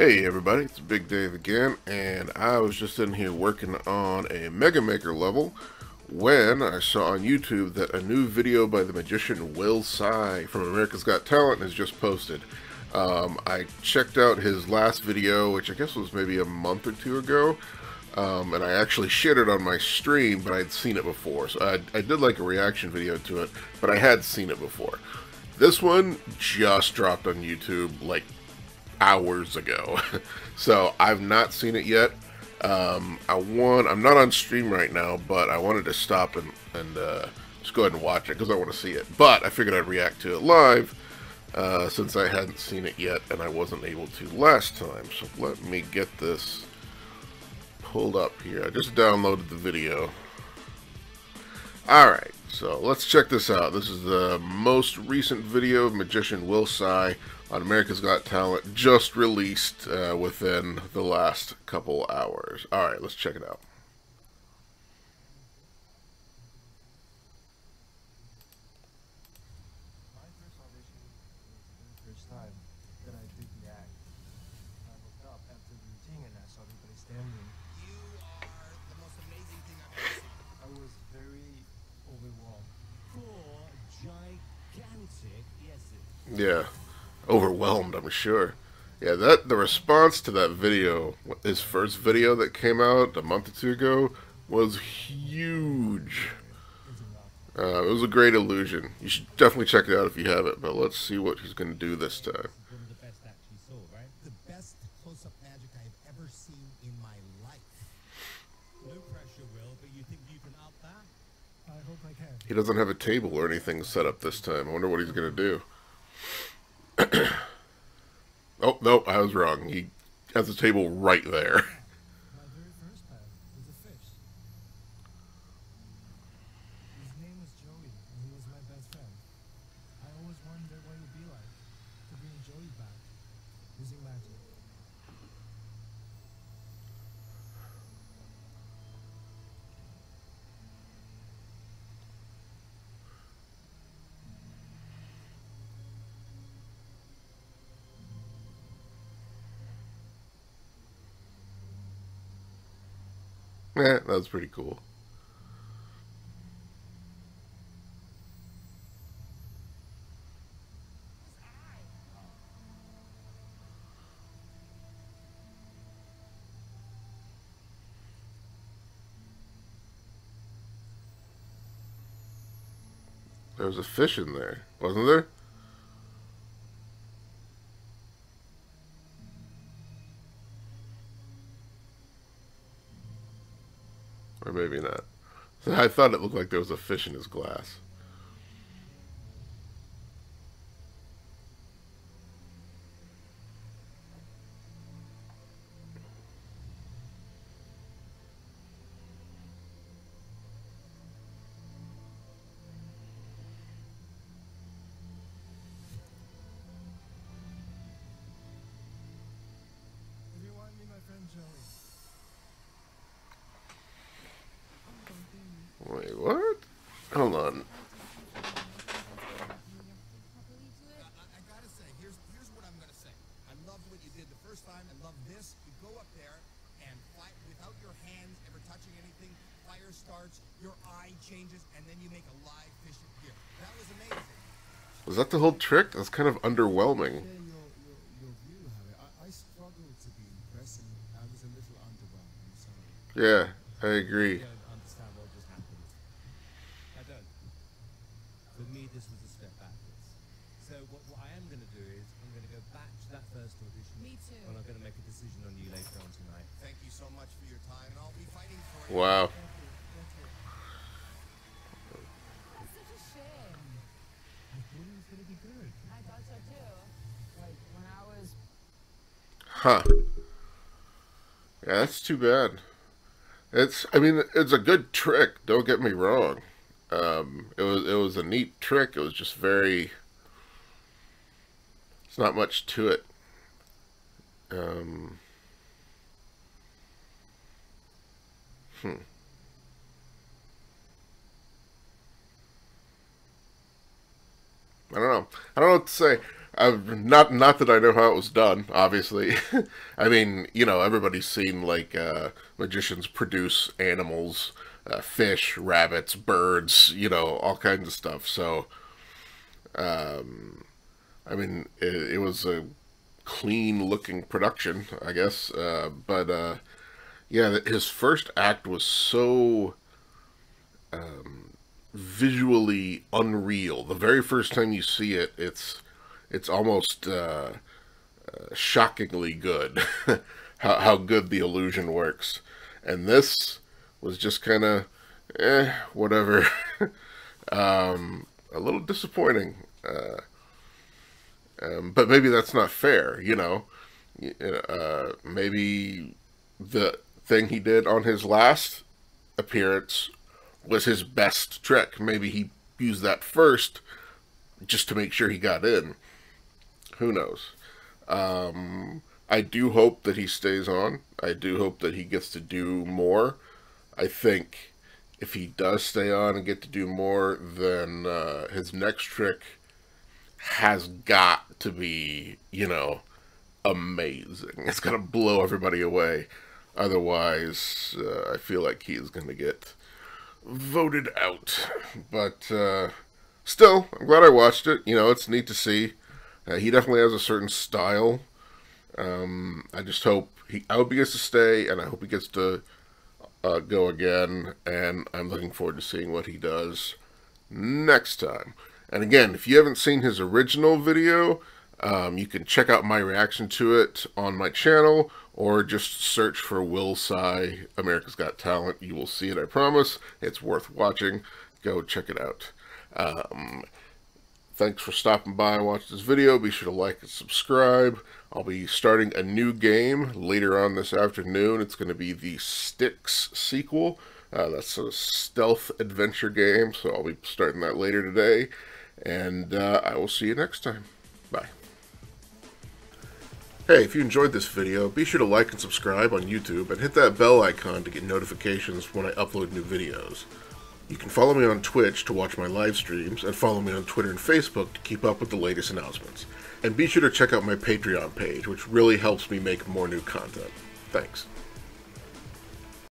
Hey everybody, it's Big Dave again, and I was just sitting here working on a Mega Maker level when I saw on YouTube that a new video by the magician Will Tsai from America's Got Talent has just posted. I checked out his last video, which I guess was maybe a month or two ago, and I actually shared it on my stream, but I'd seen it before. So I did like a reaction video to it, but I had seen it before. This one just dropped on YouTube like hours ago, so I've not seen it yet. I'm not on stream right now, but I wanted to stop and just go ahead and watch it because I want to see it. But I figured I'd react to it live since I hadn't seen it yet and I wasn't able to last time. So let me get this pulled up here. I just downloaded the video. All right, so let's check this out. This is the most recent video of magician Will Tsai on America's Got Talent, just released within the last couple hours. All right, let's check it out. My first audition was the first time that I did the act. I looked up after the routine and I saw everybody standing. You are the most amazing thing I've ever seen. I was very overwhelmed. Four gigantic yeses. Yeah. Overwhelmed, I'm sure. Yeah, that the response to that video, his first video that came out a month or two ago, was huge. It was a great illusion. You should definitely check it out if you have it, but let's see what he's going to do this time. One of the best acts you saw, right? The best close-up magic I've ever seen in my life. No pressure, Will, but you think you can up that? I hope I can. He doesn't have a table or anything set up this time. I wonder what he's going to do. Oh, no, I was wrong. He has a table right there. My very first time was a fish. His name was Joey, and he was my best friend. I always wondered what it would be like to bring Joey back using magic. That was pretty cool. There was a fish in there, wasn't there? Or maybe not. I thought it looked like there was a fish in his glass. If you want to be my friend, Joey. Wait, what? Hold on. I gotta say, here's what I'm gonna say. I loved what you did the first time. I love this. You go up there and fight without your hands ever touching anything. Fire starts, your eye changes, and then you make a live fish appear. That was amazing. Was that the whole trick? That's kind of underwhelming. I struggled to be impressive. I was a little underwhelmed. I'm sorry. Yeah, I agree. This was a step backwards. So what I am going to do is I'm going to go back to that first audition. Me too. And I'm going to make a decision on you later on tonight. Thank you so much for your time, and I'll be fighting for you. Wow. It's such a shame. I thought it was going to be good. I thought so too. Like when I was. Huh. Yeah, that's too bad. I mean, it's a good trick. Don't get me wrong. It was a neat trick. It was just very, it's not much to it. I don't know what to say. Not that I know how it was done, obviously. I mean, you know, everybody's seen, like, magicians produce animals, fish, rabbits, birds, you know, all kinds of stuff. So, I mean, it was a clean-looking production, I guess. But yeah, his first act was so visually unreal. The very first time you see it, it's almost shockingly good, how good the illusion works. And this was just kind of, whatever. A little disappointing. But maybe that's not fair, you know. Maybe the thing he did on his last appearance was his best trick. Maybe he used that first just to make sure he got in. Who knows? I do hope that he stays on. I do hope that he gets to do more. I think if he does stay on and get to do more, then his next trick has got to be, you know, amazing. It's going to blow everybody away. Otherwise, I feel like he is going to get voted out. But still, I'm glad I watched it. You know, it's neat to see. He definitely has a certain style. I just hope I hope he gets to stay, and I hope he gets to go again, and I'm looking forward to seeing what he does next time. And again, if you haven't seen his original video, you can check out my reaction to it on my channel, or just search for Will Tsai, America's Got Talent. You will see it, I promise. It's worth watching. Go check it out. Thanks for stopping by and watching this video. Be sure to like and subscribe. I'll be starting a new game later on this afternoon. It's going to be the Styx sequel. That's a stealth adventure game, so I'll be starting that later today. And I will see you next time. Bye. Hey, if you enjoyed this video, be sure to like and subscribe on YouTube and hit that bell icon to get notifications when I upload new videos. You can follow me on Twitch to watch my live streams, and follow me on Twitter and Facebook to keep up with the latest announcements. And be sure to check out my Patreon page, which really helps me make more new content. Thanks.